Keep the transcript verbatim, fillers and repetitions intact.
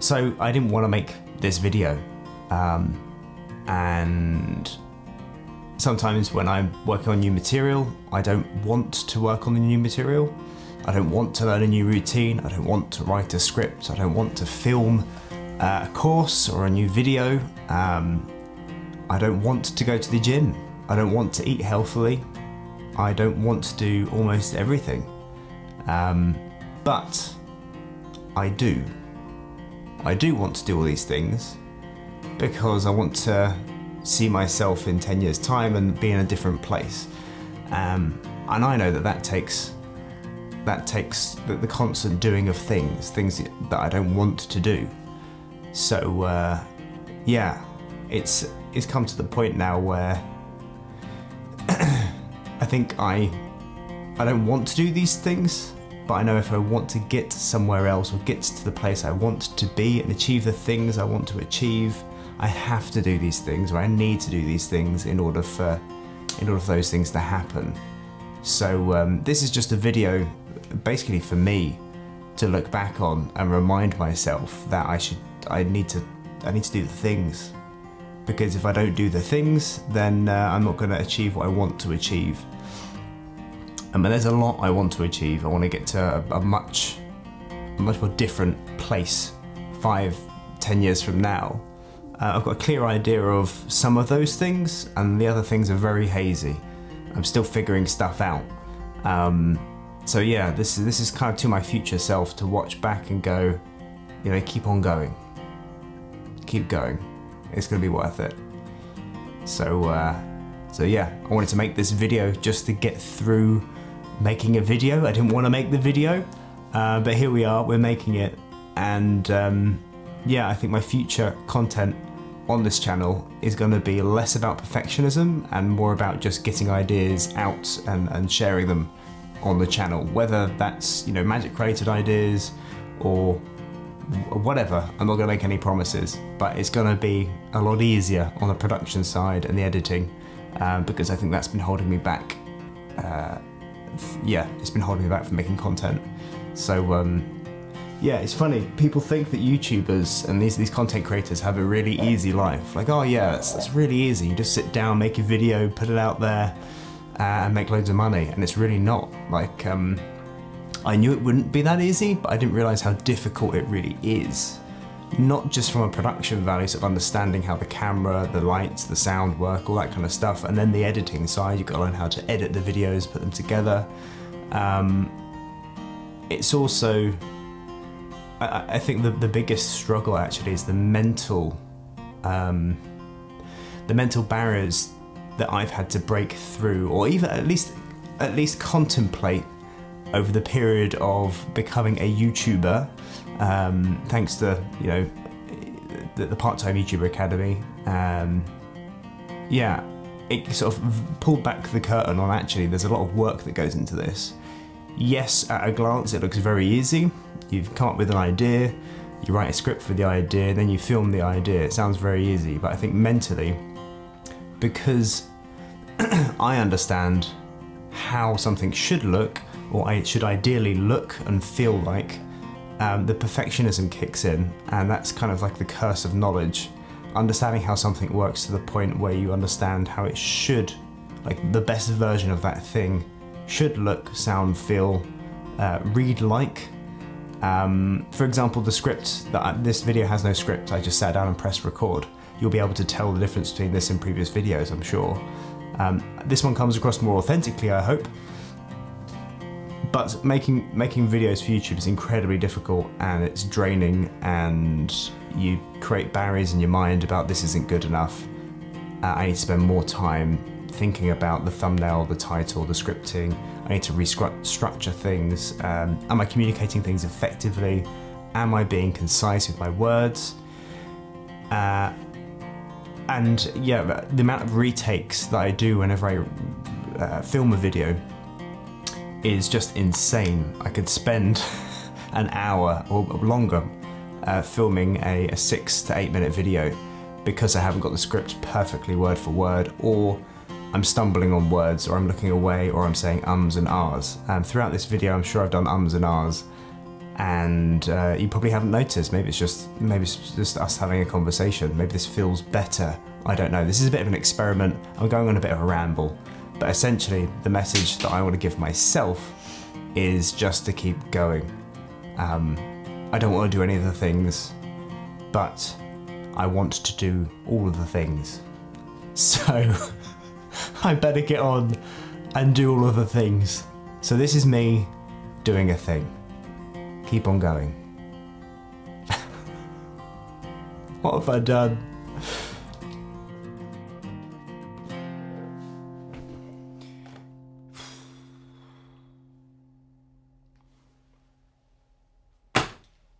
So I didn't want to make this video. Um, and sometimes when I'm working on new material, I don't want to work on the new material. I don't want to learn a new routine. I don't want to write a script. I don't want to film uh, a course or a new video. Um, I don't want to go to the gym. I don't want to eat healthily. I don't want to do almost everything. Um, but I do. I do want to do all these things because I want to see myself in ten years time and be in a different place. Um, and I know that that takes that takes the, the constant doing of things, things that I don't want to do. So uh, yeah, it's, it's come to the point now where I think I, I don't want to do these things, but I know if I want to get somewhere else or get to the place I want to be and achieve the things I want to achieve, I have to do these things, or I need to do these things in order for, in order for those things to happen. So um, this is just a video basically for me to look back on and remind myself that I should, I need to, I need to do the things. Because if I don't do the things, then uh, I'm not going to achieve what I want to achieve. I mean, there's a lot I want to achieve. I want to get to a, a much, a much more different place five, ten years from now. Uh, I've got a clear idea of some of those things, and the other things are very hazy. I'm still figuring stuff out. Um, so yeah, this is this is kind of to my future self to watch back and go, you know, keep on going, keep going. It's going to be worth it. So, uh, so yeah, I wanted to make this video just to get through making a video. I didn't want to make the video, uh, but here we are, we're making it. And um, yeah, I think my future content on this channel is going to be less about perfectionism and more about just getting ideas out and, and sharing them on the channel. Whether that's, you know, magic created ideas or whatever, I'm not going to make any promises, but it's going to be a lot easier on the production side and the editing, um, because I think that's been holding me back. Uh, yeah, it's been holding me back from making content. So um, yeah, it's funny, people think that YouTubers and these, these content creators have a really easy life. Like, oh yeah, it's, it's really easy, you just sit down, make a video, put it out there, uh, and make loads of money, and it's really not. Like, um, I knew it wouldn't be that easy, but I didn't realise how difficult it really is. Not just from a production value, sort of understanding how the camera, the lights, the sound work, all that kind of stuff, and then the editing side, you've got to learn how to edit the videos, put them together. Um, it's also, I, I think the, the biggest struggle actually is the mental, um, the mental barriers that I've had to break through, or even at least, at least contemplate over the period of becoming a YouTuber, um, thanks to, you know, the, the part-time YouTuber Academy. Um, yeah, it sort of pulled back the curtain on actually there's a lot of work that goes into this. Yes, at a glance it looks very easy. You've come up with an idea, you write a script for the idea, then you film the idea. It sounds very easy, but I think mentally, because I understand how something should look, or it should ideally look and feel like, um, the perfectionism kicks in, and that's kind of like the curse of knowledge. Understanding how something works to the point where you understand how it should, like the best version of that thing, should look, sound, feel, uh, read like. Um, for example, the script, that I, this video has no script, I just sat down and pressed record. You'll be able to tell the difference between this and previous videos, I'm sure. Um, this one comes across more authentically, I hope. But making making videos for YouTube is incredibly difficult, and it's draining, and you create barriers in your mind about this isn't good enough. Uh, I need to spend more time thinking about the thumbnail, the title, the scripting. I need to restructure things. Um, am I communicating things effectively? Am I being concise with my words? Uh, and yeah, the amount of retakes that I do whenever I uh, film a video is just insane. I could spend an hour or longer uh, filming a, a six to eight minute video because I haven't got the script perfectly word for word, or I'm stumbling on words, or I'm looking away, or I'm saying ums and ahs. Um, throughout this video I'm sure I've done ums and ahs, and uh, you probably haven't noticed. Maybe it's just maybe it's just us having a conversation. Maybe this feels better. I don't know. This is a bit of an experiment. I'm going on a bit of a ramble, but essentially the message that I want to give myself is just to keep going. Um, I don't want to do any of the things, but I want to do all of the things. So I better get on and do all of the things. So this is me doing a thing. Keep on going. What have I done?